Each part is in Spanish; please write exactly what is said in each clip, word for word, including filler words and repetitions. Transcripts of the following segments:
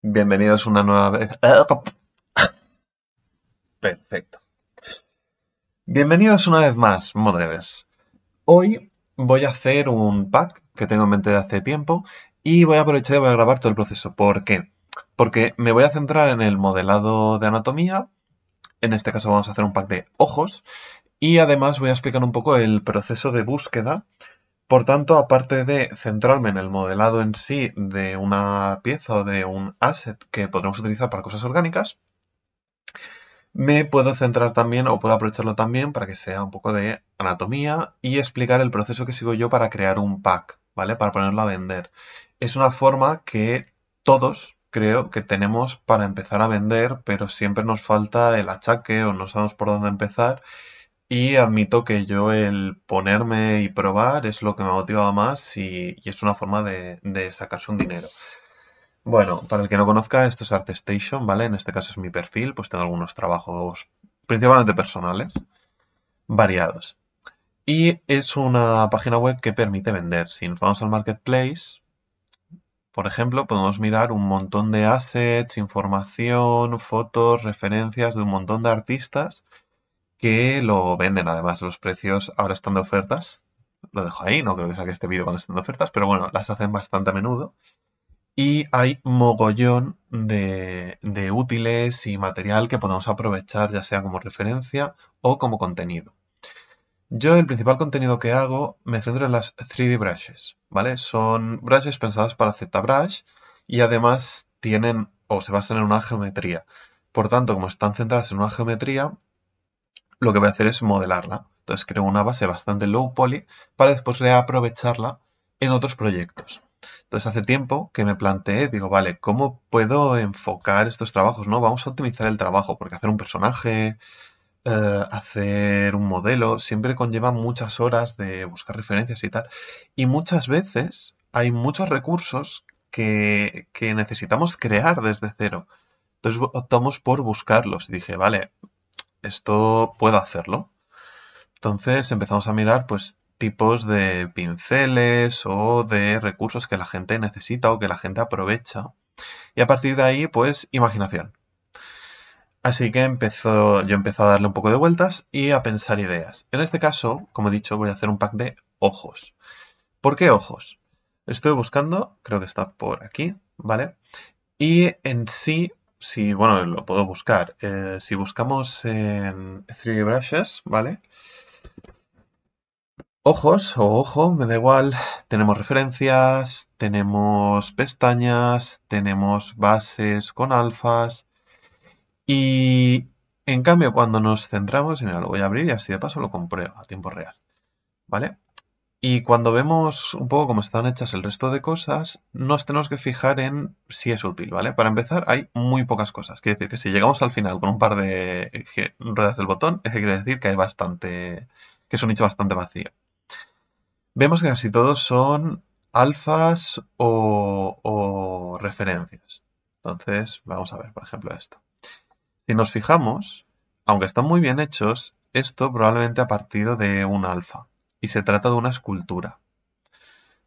Bienvenidos una nueva vez. Perfecto. Bienvenidos una vez más, modders. Hoy voy a hacer un pack que tengo en mente de hace tiempo y voy a aprovechar y voy a grabar todo el proceso. ¿Por qué? Porque me voy a centrar en el modelado de anatomía. En este caso vamos a hacer un pack de ojos y además voy a explicar un poco el proceso de búsqueda. Por tanto, aparte de centrarme en el modelado en sí de una pieza o de un asset que podremos utilizar para cosas orgánicas, me puedo centrar también o puedo aprovecharlo también para que sea un poco de anatomía y explicar el proceso que sigo yo para crear un pack, ¿vale? Para ponerlo a vender. Es una forma que todos creo que tenemos para empezar a vender, pero siempre nos falta el achaque o no sabemos por dónde empezar. Y admito que yo el ponerme y probar es lo que me motiva más y, y es una forma de, de sacarse un dinero. Bueno, para el que no conozca, esto es ArtStation, ¿vale? En este caso es mi perfil, pues tengo algunos trabajos principalmente personales, variados. Y es una página web que permite vender. Si nos vamos al Marketplace, por ejemplo, podemos mirar un montón de assets, información, fotos, referencias de un montón de artistas que lo venden. Además, los precios ahora están de ofertas. Lo dejo ahí, no creo que saque este vídeo cuando estén de ofertas, pero bueno, las hacen bastante a menudo. Y hay mogollón de, de útiles y material que podemos aprovechar, ya sea como referencia o como contenido. Yo el principal contenido que hago me centro en las tres D brushes, ¿vale? Son brushes pensadas para ZBrush y además tienen o se basan en una geometría. Por tanto, como están centradas en una geometría, lo que voy a hacer es modelarla. Entonces creo una base bastante low poly para después reaprovecharla en otros proyectos. Entonces hace tiempo que me planteé, digo, vale, ¿cómo puedo enfocar estos trabajos? ¿No? Vamos a optimizar el trabajo, porque hacer un personaje, eh, hacer un modelo, siempre conlleva muchas horas de buscar referencias y tal. Y muchas veces hay muchos recursos que, que necesitamos crear desde cero. Entonces optamos por buscarlos y dije, vale, esto puedo hacerlo. Entonces empezamos a mirar pues tipos de pinceles o de recursos que la gente necesita o que la gente aprovecha. Y a partir de ahí, pues, imaginación. Así que empezó, yo empecé a darle un poco de vueltas y a pensar ideas. En este caso, como he dicho, voy a hacer un pack de ojos. ¿Por qué ojos? Estoy buscando, creo que está por aquí, ¿vale? Y en sí... Si, bueno, lo puedo buscar. Eh, si buscamos en tres D brushes, ¿vale? Ojos o ojo, me da igual. Tenemos referencias, tenemos pestañas, tenemos bases con alfas. Y en cambio, cuando nos centramos, y mira, lo voy a abrir y así de paso lo compruebo a tiempo real, ¿vale? Y cuando vemos un poco cómo están hechas el resto de cosas, nos tenemos que fijar en si es útil, ¿vale? Para empezar, hay muy pocas cosas. Quiere decir que si llegamos al final con un par de ruedas del botón, es que quiere decir que hay bastante, que es un nicho bastante vacío. Vemos que casi todos son alfas o, o referencias. Entonces, vamos a ver, por ejemplo, esto. Si nos fijamos, aunque están muy bien hechos, esto probablemente ha partido de un alfa. Y se trata de una escultura,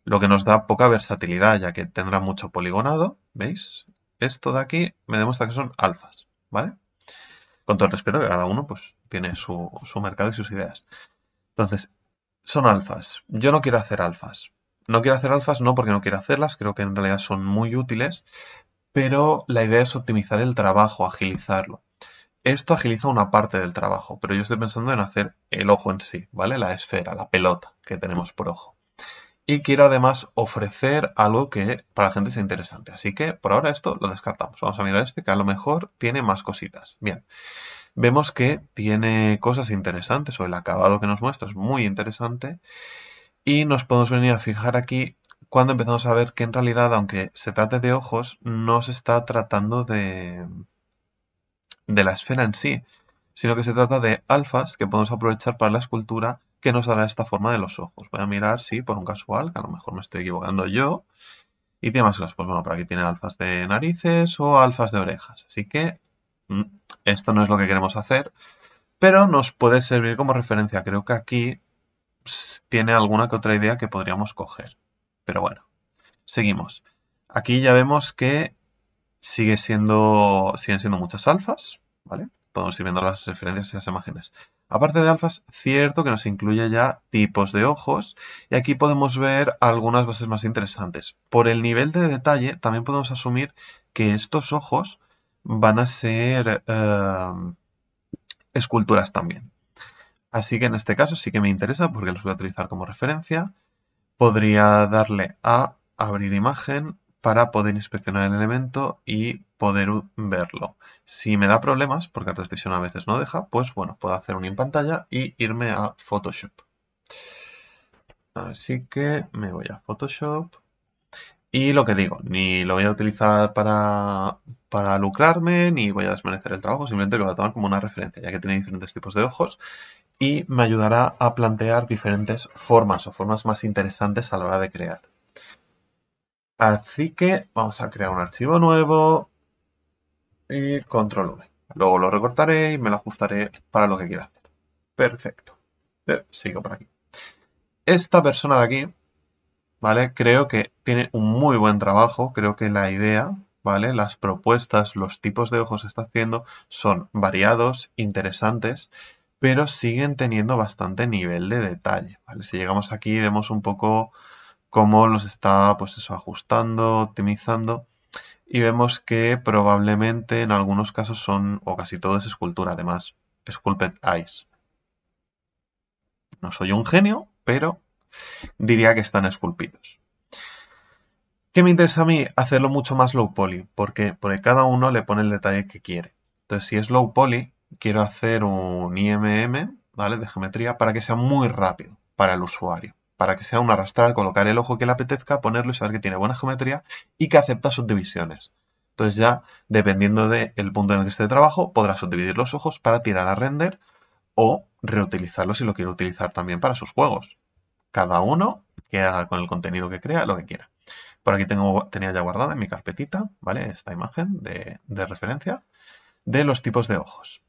lo que nos da poca versatilidad, ya que tendrá mucho poligonado, ¿veis? Esto de aquí me demuestra que son alfas, ¿vale? Con todo el respeto que cada uno pues tiene su, su mercado y sus ideas. Entonces, son alfas. Yo no quiero hacer alfas. No quiero hacer alfas no porque no quiero hacerlas, creo que en realidad son muy útiles, pero la idea es optimizar el trabajo, agilizarlo. Esto agiliza una parte del trabajo, pero yo estoy pensando en hacer el ojo en sí, ¿vale? La esfera, la pelota que tenemos por ojo. Y quiero además ofrecer algo que para la gente sea interesante. Así que por ahora esto lo descartamos. Vamos a mirar este que a lo mejor tiene más cositas. Bien, vemos que tiene cosas interesantes o el acabado que nos muestra es muy interesante. Y nos podemos venir a fijar aquí cuando empezamos a ver que en realidad, aunque se trate de ojos, no se está tratando de... de la esfera en sí, sino que se trata de alfas que podemos aprovechar para la escultura que nos dará esta forma de los ojos. Voy a mirar si por un casual, que a lo mejor me estoy equivocando yo, y tiene más cosas. Pues bueno, por aquí tiene alfas de narices o alfas de orejas. Así que esto no es lo que queremos hacer, pero nos puede servir como referencia. Creo que aquí tiene alguna que otra idea que podríamos coger. Pero bueno, seguimos. Aquí ya vemos que sigue siendo, siguen siendo muchas alfas, ¿vale? Podemos ir viendo las referencias y las imágenes. Aparte de alfas, cierto que nos incluye ya tipos de ojos, y aquí podemos ver algunas bases más interesantes. Por el nivel de detalle, también podemos asumir que estos ojos van a ser eh, esculturas también. Así que en este caso sí que me interesa porque los voy a utilizar como referencia. Podría darle a abrir imagen para poder inspeccionar el elemento y poder verlo. Si me da problemas, porque ArtStation a veces no deja, pues bueno, puedo hacer un in pantalla y irme a Photoshop. Así que me voy a Photoshop. Y lo que digo, ni lo voy a utilizar para, para lucrarme, ni voy a desmerecer el trabajo, simplemente lo voy a tomar como una referencia, ya que tiene diferentes tipos de ojos y me ayudará a plantear diferentes formas o formas más interesantes a la hora de crear. Así que vamos a crear un archivo nuevo y control V. Luego lo recortaré y me lo ajustaré para lo que quiera hacer. Perfecto. Sigo por aquí. Esta persona de aquí, ¿vale? Creo que tiene un muy buen trabajo. Creo que la idea, ¿vale? Las propuestas, los tipos de ojos que está haciendo son variados, interesantes, pero siguen teniendo bastante nivel de detalle, ¿vale? Si llegamos aquí vemos un poco cómo los está, pues eso, ajustando, optimizando, y vemos que probablemente en algunos casos son, o casi todo es escultura, además, Sculpted Eyes. No soy un genio, pero diría que están esculpidos. ¿Qué me interesa a mí? Hacerlo mucho más low poly, porque, porque cada uno le pone el detalle que quiere. Entonces, si es low poly, quiero hacer un I M M, ¿vale? De geometría, para que sea muy rápido para el usuario. Para que sea un arrastrar, colocar el ojo que le apetezca, ponerlo y saber que tiene buena geometría y que acepta subdivisiones. Entonces ya, dependiendo del punto en el que esté de trabajo, podrá subdividir los ojos para tirar a render o reutilizarlos si lo quiere utilizar también para sus juegos. Cada uno que haga con el contenido que crea lo que quiera. Por aquí tengo, tenía ya guardada en mi carpetita, ¿vale? Esta imagen de, de referencia de los tipos de ojos.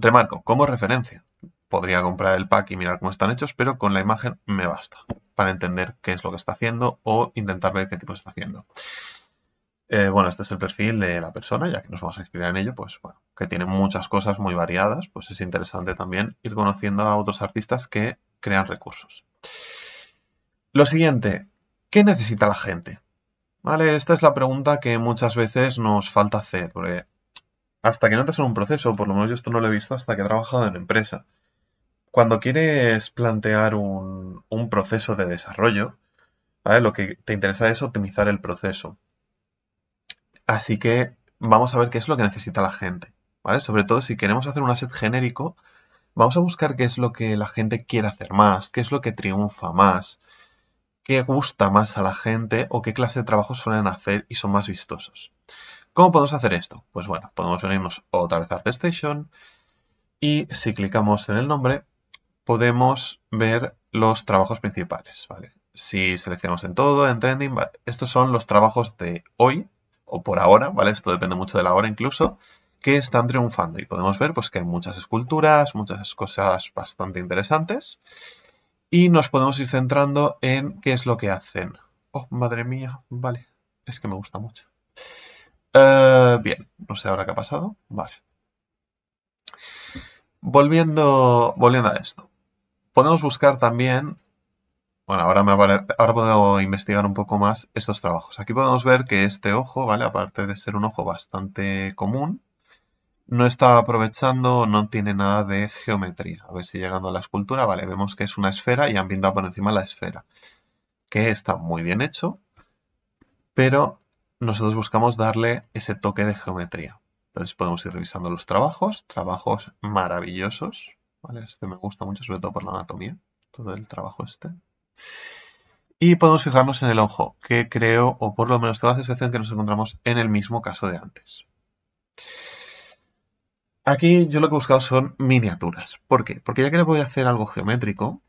Remarco, como referencia. Podría comprar el pack y mirar cómo están hechos, pero con la imagen me basta para entender qué es lo que está haciendo o intentar ver qué tipo está haciendo. Eh, bueno, este es el perfil de la persona, ya que nos vamos a inspirar en ello, pues bueno, que tiene muchas cosas muy variadas, pues es interesante también ir conociendo a otros artistas que crean recursos. Lo siguiente, ¿qué necesita la gente? Vale, esta es la pregunta que muchas veces nos falta hacer, porque hasta que no entras en un proceso, por lo menos yo esto no lo he visto hasta que he trabajado en empresa. Cuando quieres plantear un, un proceso de desarrollo, ¿vale? Lo que te interesa es optimizar el proceso. Así que vamos a ver qué es lo que necesita la gente, ¿vale? Sobre todo si queremos hacer un asset genérico, vamos a buscar qué es lo que la gente quiere hacer más, qué es lo que triunfa más, qué gusta más a la gente o qué clase de trabajos suelen hacer y son más vistosos. ¿Cómo podemos hacer esto? Pues bueno, podemos venirnos otra vez a ArtStation y si clicamos en el nombre, podemos ver los trabajos principales, ¿vale? Si seleccionamos en todo, en trending, ¿vale? Estos son los trabajos de hoy o por ahora, ¿vale? Esto depende mucho de la hora incluso, que están triunfando. Y podemos ver pues, que hay muchas esculturas, muchas cosas bastante interesantes. Y nos podemos ir centrando en qué es lo que hacen. Oh, madre mía, vale. Es que me gusta mucho. Uh, bien, no sé ahora qué ha pasado. Vale. Volviendo, volviendo a esto. Podemos buscar también, bueno, ahora, me apare, ahora puedo investigar un poco más estos trabajos. Aquí podemos ver que este ojo, ¿vale? Aparte de ser un ojo bastante común, no está aprovechando, no tiene nada de geometría. A ver si llegando a la escultura, vale, vemos que es una esfera y han pintado por encima la esfera. Que está muy bien hecho, pero nosotros buscamos darle ese toque de geometría. Entonces podemos ir revisando los trabajos, trabajos maravillosos. Vale, este me gusta mucho, sobre todo por la anatomía, todo el trabajo este. Y podemos fijarnos en el ojo, que creo, o por lo menos toda la sensación que nos encontramos en el mismo caso de antes. Aquí yo lo que he buscado son miniaturas. ¿Por qué? Porque ya que le voy a hacer algo geométrico,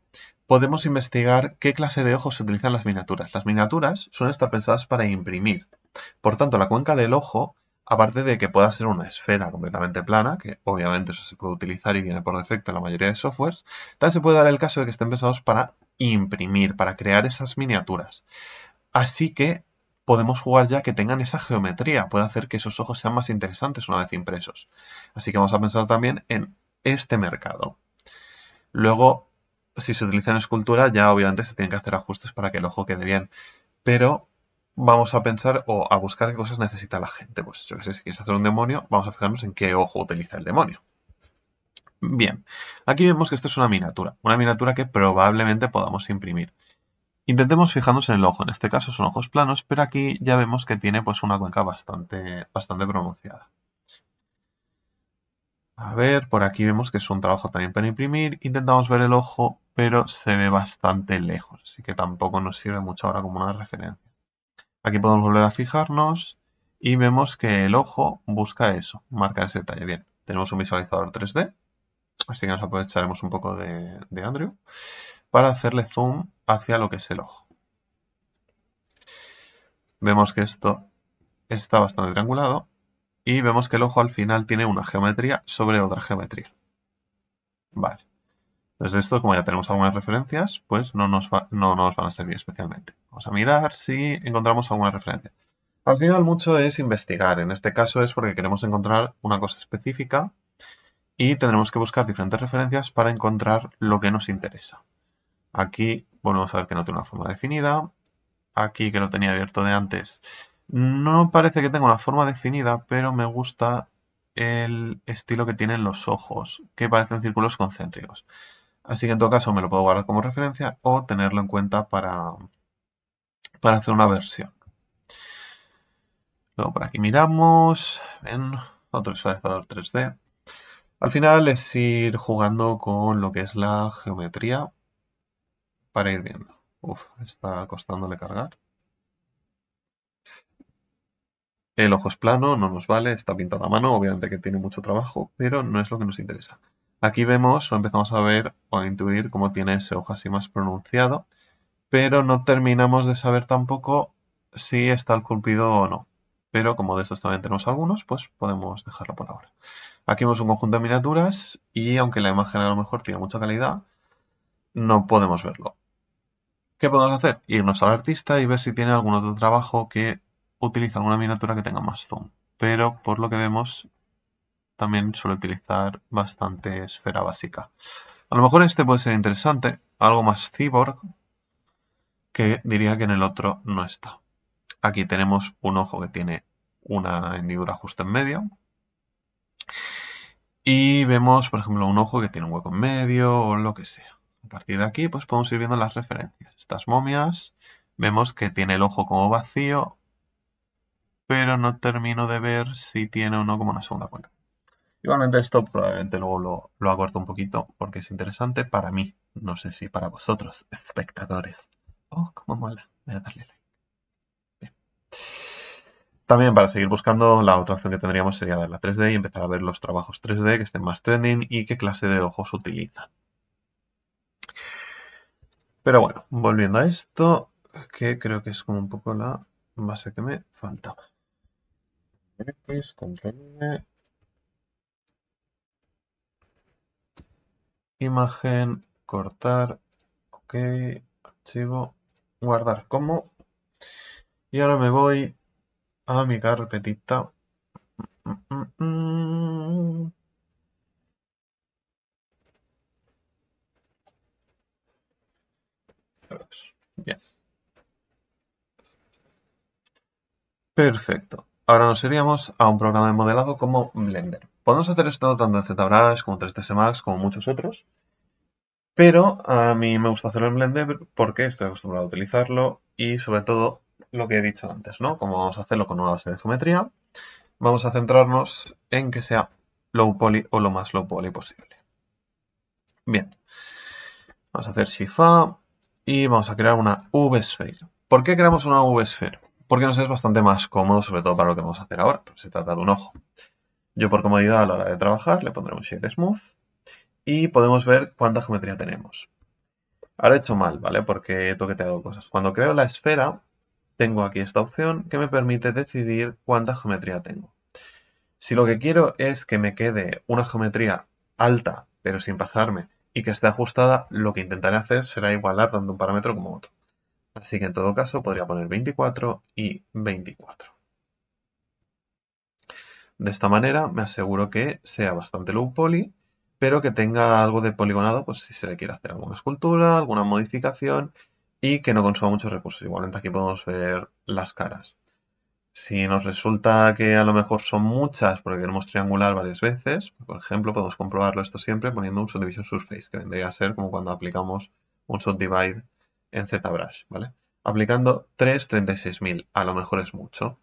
podemos investigar qué clase de ojos se utilizan las miniaturas. Las miniaturas suelen estar pensadas para imprimir. Por tanto, la cuenca del ojo, aparte de que pueda ser una esfera completamente plana, que obviamente eso se puede utilizar y viene por defecto en la mayoría de softwares, también se puede dar el caso de que estén pensados para imprimir, para crear esas miniaturas. Así que podemos jugar ya que tengan esa geometría. Puede hacer que esos ojos sean más interesantes una vez impresos. Así que vamos a pensar también en este mercado. Luego, si se utiliza en escultura, ya obviamente se tienen que hacer ajustes para que el ojo quede bien. Pero vamos a pensar o a buscar qué cosas necesita la gente. Pues yo qué sé, si quieres hacer un demonio, vamos a fijarnos en qué ojo utiliza el demonio. Bien, aquí vemos que esto es una miniatura. Una miniatura que probablemente podamos imprimir. Intentemos fijarnos en el ojo. En este caso son ojos planos, pero aquí ya vemos que tiene pues una cuenca bastante, bastante pronunciada. A ver, por aquí vemos que es un trabajo también para imprimir. Intentamos ver el ojo, pero se ve bastante lejos. Así que tampoco nos sirve mucho ahora como una referencia. Aquí podemos volver a fijarnos y vemos que el ojo busca eso, marca ese detalle. Bien, tenemos un visualizador tres D. Así que nos aprovecharemos un poco de, de Andrew para hacerle zoom hacia lo que es el ojo. Vemos que esto está bastante triangulado y vemos que el ojo al final tiene una geometría sobre otra geometría. Vale. Entonces esto, como ya tenemos algunas referencias, pues no nos, va, no nos van a servir especialmente. Vamos a mirar si encontramos alguna referencia. Al final mucho es investigar. En este caso es porque queremos encontrar una cosa específica. Y tendremos que buscar diferentes referencias para encontrar lo que nos interesa. Aquí volvemos a ver que no tiene una forma definida. Aquí, que lo tenía abierto de antes, no parece que tenga una forma definida, pero me gusta el estilo que tienen los ojos, que parecen círculos concéntricos. Así que en todo caso me lo puedo guardar como referencia o tenerlo en cuenta para, para hacer una versión. Luego por aquí miramos, ven, otro visualizador tres D. Al final es ir jugando con lo que es la geometría para ir viendo. Uf, está costándole cargar. El ojo es plano, no nos vale, está pintado a mano, obviamente que tiene mucho trabajo, pero no es lo que nos interesa. Aquí vemos o empezamos a ver o a intuir cómo tiene ese ojo así más pronunciado, pero no terminamos de saber tampoco si está esculpido o no. Pero como de estos también tenemos algunos, pues podemos dejarlo por ahora. Aquí vemos un conjunto de miniaturas y aunque la imagen a lo mejor tiene mucha calidad, no podemos verlo. ¿Qué podemos hacer? Irnos al artista y ver si tiene algún otro trabajo que utiliza alguna miniatura que tenga más zoom. Pero por lo que vemos, también suele utilizar bastante esfera básica. A lo mejor este puede ser interesante, algo más cyborg, que diría que en el otro no está. Aquí tenemos un ojo que tiene una hendidura justo en medio. Y vemos, por ejemplo, un ojo que tiene un hueco en medio o lo que sea. A partir de aquí, pues podemos ir viendo las referencias. Estas momias, vemos que tiene el ojo como vacío, pero no termino de ver si tiene o no como una segunda cuenca. Igualmente esto probablemente luego lo, lo acorto un poquito porque es interesante para mí. No sé si para vosotros, espectadores. Oh, cómo mola. Voy a darle like. También para seguir buscando, la otra opción que tendríamos sería darle a tres D y empezar a ver los trabajos tres D que estén más trending y qué clase de ojos utilizan. Pero bueno, volviendo a esto, que creo que es como un poco la base que me faltaba. X, control, imagen, cortar, ok, archivo, guardar como. Y ahora me voy a mi carpetita. Bien. Perfecto. Ahora nos iríamos a un programa de modelado como Blender. Podemos hacer esto tanto en ZBrush como en tres D S Max como muchos otros. Pero a mí me gusta hacerlo en Blender porque estoy acostumbrado a utilizarlo y sobre todo lo que he dicho antes, ¿no? Como vamos a hacerlo con una base de geometría, vamos a centrarnos en que sea low poly o lo más low poly posible. Bien, vamos a hacer Shift A y vamos a crear una U V Sphere. ¿Por qué creamos una U V Sphere? Porque nos es bastante más cómodo, sobre todo para lo que vamos a hacer ahora, porque se trata de un ojo. Yo por comodidad a la hora de trabajar le pondré un Shade Smooth y podemos ver cuánta geometría tenemos. Ahora he hecho mal, ¿vale? Porque he toqueteado cosas. Cuando creo la esfera, tengo aquí esta opción que me permite decidir cuánta geometría tengo. Si lo que quiero es que me quede una geometría alta, pero sin pasarme, y que esté ajustada, lo que intentaré hacer será igualar tanto un parámetro como otro. Así que en todo caso podría poner veinticuatro y veinticuatro. De esta manera me aseguro que sea bastante low poly, pero que tenga algo de poligonado, pues si se le quiere hacer alguna escultura, alguna modificación, y que no consuma muchos recursos. Igualmente aquí podemos ver las caras. Si nos resulta que a lo mejor son muchas porque queremos triangular varias veces, por ejemplo, podemos comprobarlo esto siempre poniendo un subdivision surface, que vendría a ser como cuando aplicamos un subdivide en ZBrush, ¿vale? Aplicando tres treinta y seis mil, a lo mejor es mucho.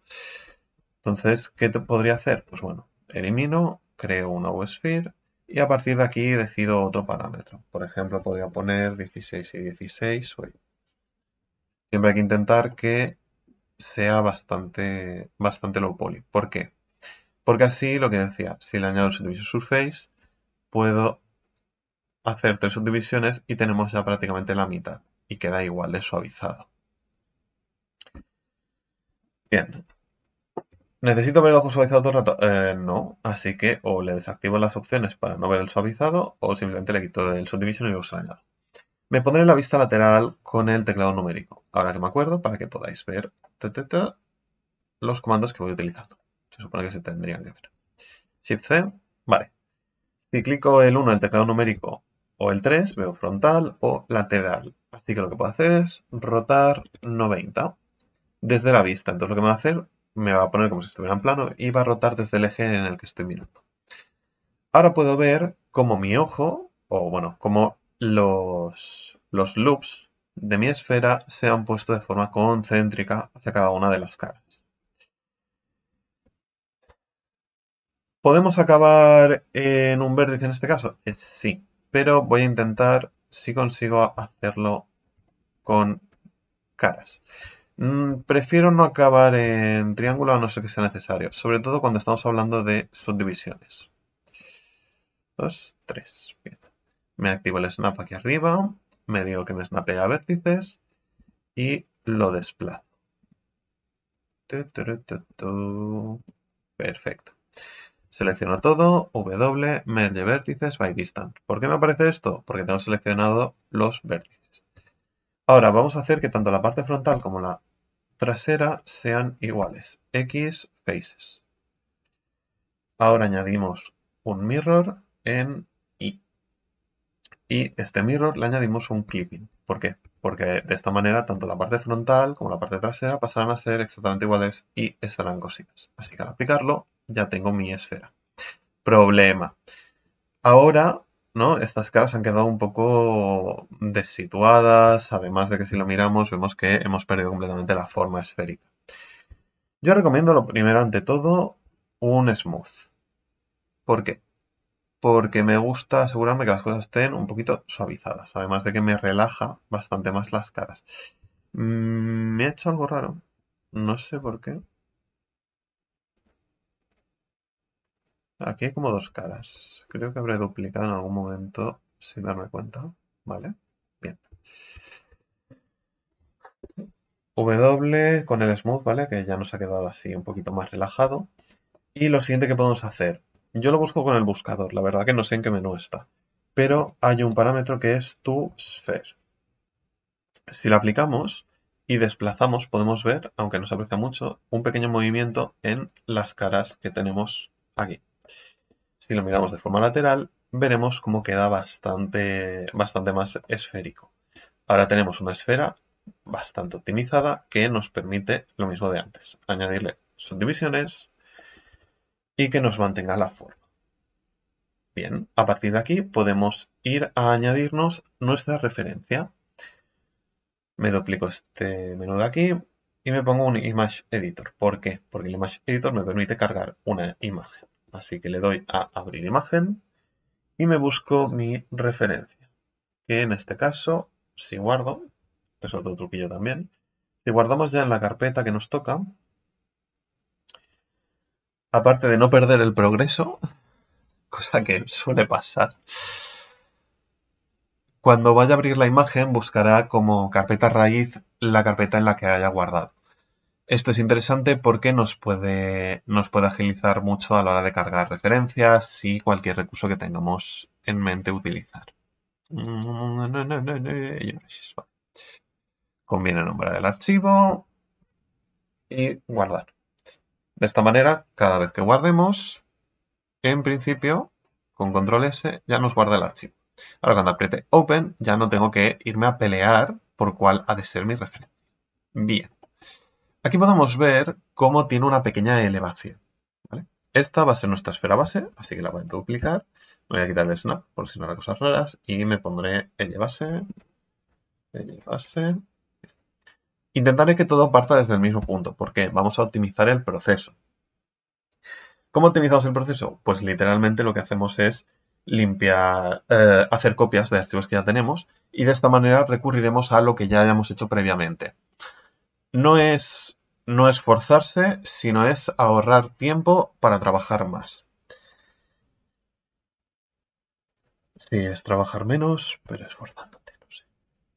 Entonces, ¿qué te podría hacer? Pues bueno, elimino, creo un nuevo sphere y a partir de aquí decido otro parámetro. Por ejemplo, podría poner dieciséis y dieciséis. Hoy. Siempre hay que intentar que sea bastante, bastante low poly. ¿Por qué? Porque así, lo que decía, si le añado el subdivision surface, puedo hacer tres subdivisiones y tenemos ya prácticamente la mitad. Y queda igual de suavizado. Bien. ¿Necesito ver el ojo suavizado todo el rato? Eh, no, así que o le desactivo las opciones para no ver el suavizado o simplemente le quito el subdivision y luego se lo añado. Me pondré la vista lateral con el teclado numérico, ahora que me acuerdo, para que podáis ver ta, ta, ta, los comandos que voy utilizando. Se supone que se tendrían que ver. Shift-C, vale. Si clico el uno, el teclado numérico, o el tres, veo frontal o lateral. Así que lo que puedo hacer es rotar noventa desde la vista. Entonces lo que me va a hacer... me va a poner como si estuviera en plano y va a rotar desde el eje en el que estoy mirando. Ahora puedo ver cómo mi ojo, o bueno, cómo los, los loops de mi esfera se han puesto de forma concéntrica hacia cada una de las caras. ¿Podemos acabar en un vértice en este caso? Eh, sí, pero voy a intentar, si consigo, hacerlo con caras. Prefiero no acabar en triángulo a no ser que sea necesario, sobre todo cuando estamos hablando de subdivisiones. Dos, tres. Bien. Me activo el snap aquí arriba, me digo que me snapea a vértices y lo desplazo. Perfecto. Selecciono todo, W, merge vértices by distance. ¿Por qué me aparece esto? Porque tengo seleccionado los vértices. Ahora vamos a hacer que tanto la parte frontal como la trasera sean iguales. X faces. Ahora añadimos un mirror en Y. Y este mirror le añadimos un clipping. ¿Por qué? Porque de esta manera tanto la parte frontal como la parte trasera pasarán a ser exactamente iguales y estarán cosidas. Así que al aplicarlo ya tengo mi esfera. Problema. Ahora... ¿no? Estas caras han quedado un poco desituadas, además de que si lo miramos vemos que hemos perdido completamente la forma esférica. Yo recomiendo lo primero ante todo un smooth. ¿Por qué? Porque me gusta asegurarme que las cosas estén un poquito suavizadas, además de que me relaja bastante más las caras. Me ha hecho algo raro, no sé por qué. Aquí hay como dos caras. Creo que habré duplicado en algún momento sin darme cuenta. Vale, bien. W con el smooth, ¿vale? Que ya nos ha quedado así un poquito más relajado. Y lo siguiente que podemos hacer. Yo lo busco con el buscador. La verdad que no sé en qué menú está. Pero hay un parámetro que es toSphere. Si lo aplicamos y desplazamos, podemos ver, aunque no se aprecia mucho, un pequeño movimiento en las caras que tenemos aquí. Si lo miramos de forma lateral, veremos cómo queda bastante, bastante más esférico. Ahora tenemos una esfera bastante optimizada que nos permite lo mismo de antes. Añadirle subdivisiones y que nos mantenga la forma. Bien, a partir de aquí podemos ir a añadirnos nuestra referencia. Me duplico este menú de aquí y me pongo un Image Editor. ¿Por qué? Porque el Image Editor me permite cargar una imagen. Así que le doy a abrir imagen y me busco mi referencia. Que en este caso, si guardo, este es otro truquillo también, si guardamos ya en la carpeta que nos toca, aparte de no perder el progreso, cosa que suele pasar, cuando vaya a abrir la imagen buscará como carpeta raíz la carpeta en la que haya guardado. Esto es interesante porque nos puede, nos puede agilizar mucho a la hora de cargar referencias y cualquier recurso que tengamos en mente utilizar. Conviene nombrar el archivo y guardar. De esta manera, cada vez que guardemos, en principio, con control S, ya nos guarda el archivo. Ahora cuando apriete Open, ya no tengo que irme a pelear por cuál ha de ser mi referencia. Bien. Aquí podemos ver cómo tiene una pequeña elevación, ¿vale? Esta va a ser nuestra esfera base, así que la voy a duplicar. Voy a quitar el snap, por si no hago cosas raras, y me pondré L base, L base. Intentaré que todo parta desde el mismo punto, porque vamos a optimizar el proceso. ¿Cómo optimizamos el proceso? Pues literalmente lo que hacemos es limpiar, eh, hacer copias de archivos que ya tenemos, y de esta manera recurriremos a lo que ya hayamos hecho previamente. No es, no es forzarse, sino es ahorrar tiempo para trabajar más. Sí, es trabajar menos, pero esforzándote, no sé.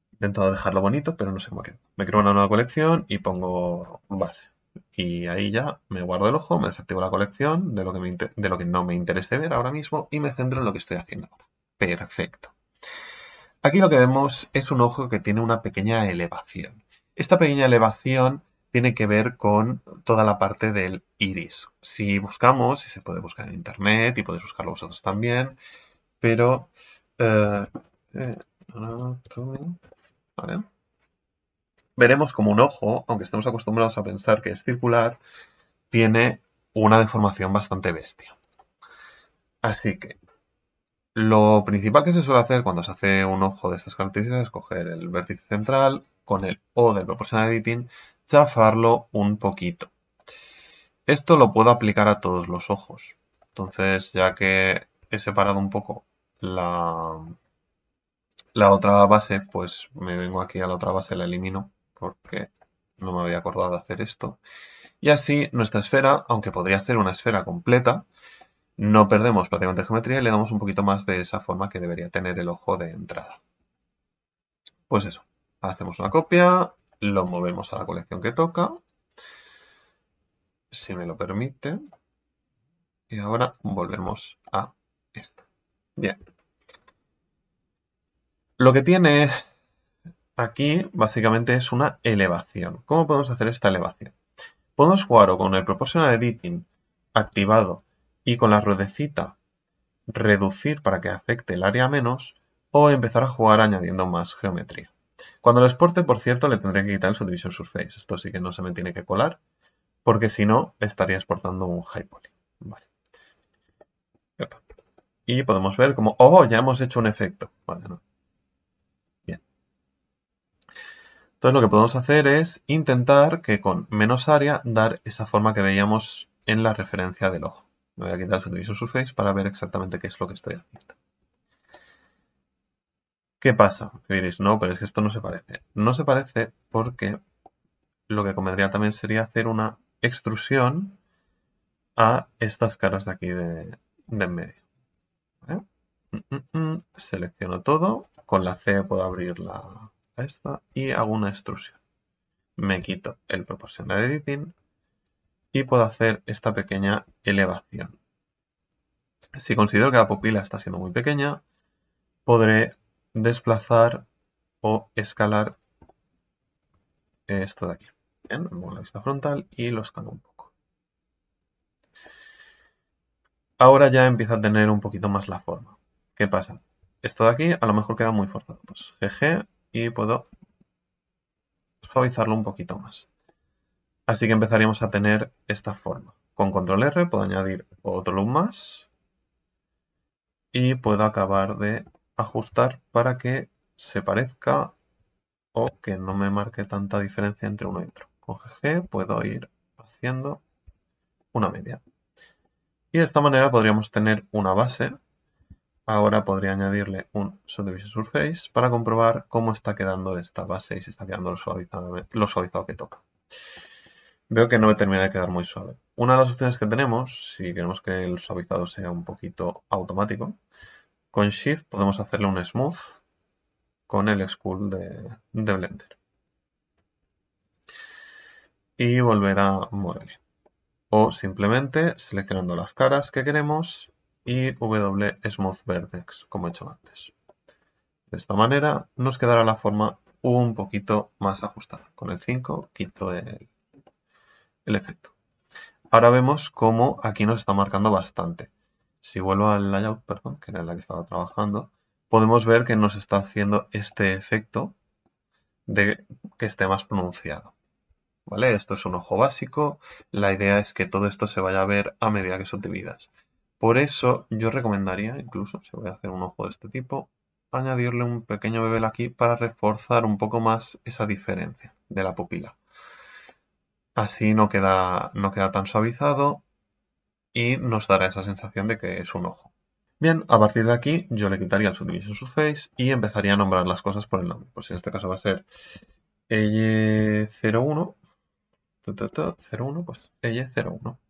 He intentado dejarlo bonito, pero no sé cómo ha quedado. Me creo una nueva colección y pongo base. Y ahí ya me guardo el ojo, me desactivo la colección de lo que, me de lo que no me interese ver ahora mismo y me centro en lo que estoy haciendo ahora. Perfecto. Aquí lo que vemos es un ojo que tiene una pequeña elevación. Esta pequeña elevación tiene que ver con toda la parte del iris. Si buscamos, si se puede buscar en internet y podéis buscarlo vosotros también, pero eh, eh, no, tú, ¿vale? Veremos como un ojo, aunque estemos acostumbrados a pensar que es circular, tiene una deformación bastante bestia. Así que lo principal que se suele hacer cuando se hace un ojo de estas características es coger el vértice central, con el O del Proportional Editing, chafarlo un poquito. Esto lo puedo aplicar a todos los ojos. Entonces, ya que he separado un poco la, la otra base, pues me vengo aquí a la otra base, la elimino, porque no me había acordado de hacer esto. Y así nuestra esfera, aunque podría hacer una esfera completa, no perdemos prácticamente geometría y le damos un poquito más de esa forma que debería tener el ojo de entrada. Pues eso. Hacemos una copia, lo movemos a la colección que toca, si me lo permite, y ahora volvemos a esta. Bien. Lo que tiene aquí básicamente es una elevación. ¿Cómo podemos hacer esta elevación? Podemos jugar o con el Proportional Editing activado y con la ruedecita reducir para que afecte el área menos, o empezar a jugar añadiendo más geometría. Cuando lo exporte, por cierto, le tendré que quitar el subdivision surface. Esto sí que no se me tiene que colar, porque si no, estaría exportando un high poly. Vale. Epa. Y podemos ver como, ¡oh, ya hemos hecho un efecto! Vale, no. Bien. Entonces lo que podemos hacer es intentar que con menos área dar esa forma que veíamos en la referencia del ojo. Me voy a quitar el subdivision surface para ver exactamente qué es lo que estoy haciendo. ¿Qué pasa? Me diréis, no, pero es que esto no se parece. No se parece porque lo que convendría también sería hacer una extrusión a estas caras de aquí de, de en medio. ¿Vale? Mm, mm, mm. Selecciono todo. Con la C puedo abrir la esta y hago una extrusión. Me quito el Proportional Editing y puedo hacer esta pequeña elevación. Si considero que la pupila está siendo muy pequeña, podré desplazar o escalar esto de aquí. Bien, me pongo la vista frontal y lo escalo un poco. Ahora ya empieza a tener un poquito más la forma. ¿Qué pasa? Esto de aquí a lo mejor queda muy forzado. Pues G G y puedo suavizarlo un poquito más. Así que empezaríamos a tener esta forma. Con control R puedo añadir otro loop más y puedo acabar de ajustar para que se parezca o que no me marque tanta diferencia entre uno y otro. Con G G puedo ir haciendo una media. Y de esta manera podríamos tener una base. Ahora podría añadirle un subdivision surface para comprobar cómo está quedando esta base y si está quedando lo suavizado, lo suavizado que toca. Veo que no me termina de quedar muy suave. Una de las opciones que tenemos, si queremos que el suavizado sea un poquito automático, con Shift podemos hacerle un Smooth con el Scroll de, de Blender. Y volver a Model. O simplemente seleccionando las caras que queremos y W Smooth Vertex, como he hecho antes. De esta manera nos quedará la forma un poquito más ajustado. Con el cinco quito el, el efecto. Ahora vemos cómo aquí nos está marcando bastante. Si vuelvo al layout, perdón, que era la que estaba trabajando, podemos ver que nos está haciendo este efecto de que esté más pronunciado. ¿Vale? Esto es un ojo básico. La idea es que todo esto se vaya a ver a medida que subdividas. Por eso yo recomendaría, incluso si voy a hacer un ojo de este tipo, añadirle un pequeño bevel aquí para reforzar un poco más esa diferencia de la pupila. Así no queda, no queda tan suavizado y nos dará esa sensación de que es un ojo. Bien, a partir de aquí yo le quitaría el subdivision surface y empezaría a nombrar las cosas por el nombre. Pues en este caso va a ser E Y cero uno, pues E Y cero uno.